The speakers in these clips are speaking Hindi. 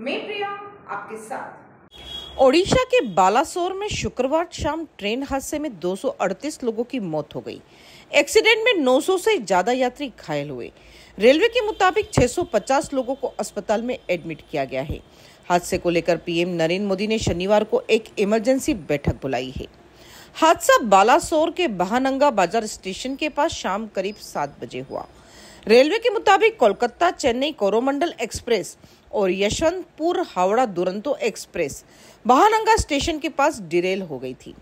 मैं प्रिया आपके साथ। ओडिशा के बालासोर में शुक्रवार शाम ट्रेन हादसे में 238 लोगों की मौत हो गई। एक्सीडेंट में 900 से ज्यादा यात्री घायल हुए। रेलवे के मुताबिक 650 लोगों को अस्पताल में एडमिट किया गया है। हादसे को लेकर पीएम नरेंद्र मोदी ने शनिवार को एक इमरजेंसी बैठक बुलाई है। हादसा बालासोर के बहानंगा बाजार स्टेशन के पास शाम करीब 7 बजे हुआ। रेलवे के मुताबिक कोलकाता चेन्नई कोरोमंडल एक्सप्रेस और यशवंतपुर हावड़ा दुरंतो एक्सप्रेस बहानंगा स्टेशन के पास डिरेल हो गई थी।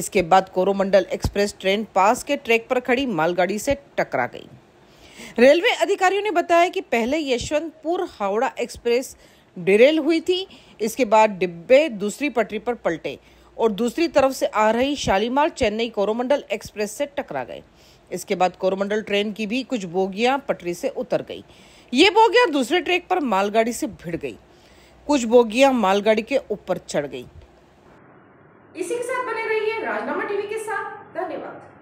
इसके बाद कोरोमंडल एक्सप्रेस ट्रेन पास के ट्रैक पर खड़ी मालगाड़ी से टकरा गई। रेलवे अधिकारियों ने बताया कि पहले यशवंतपुर हावड़ा एक्सप्रेस डिरेल हुई थी। इसके बाद डिब्बे दूसरी पटरी पर पलटे और दूसरी तरफ से आ रही शालीमार चेन्नई कोरोमंडल एक्सप्रेस से टकरा गए। इसके बाद कोरोमंडल ट्रेन की भी कुछ बोगियां पटरी से उतर गई। ये बोगियां दूसरे ट्रैक पर मालगाड़ी से भिड़ गई। कुछ बोगियां मालगाड़ी के ऊपर चढ़ गई। इसी के साथ बने रहिए राजनामा टीवी के साथ। धन्यवाद।